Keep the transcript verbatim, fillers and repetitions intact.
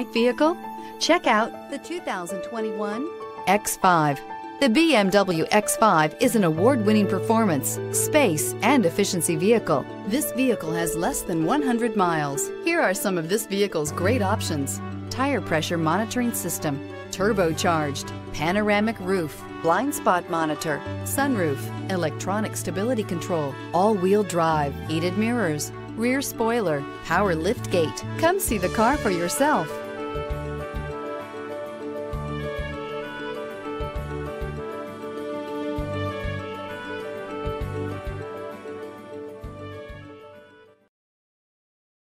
right vehicle? Check out the two thousand twenty-one X five. The B M W X five is an award-winning performance, space, and efficiency vehicle. This vehicle has less than one hundred miles. Here are some of this vehicle's great options: tire pressure monitoring system, turbocharged, panoramic roof, blind spot monitor, sunroof, electronic stability control, all-wheel drive, heated mirrors, rear spoiler, power liftgate. Come see the car for yourself.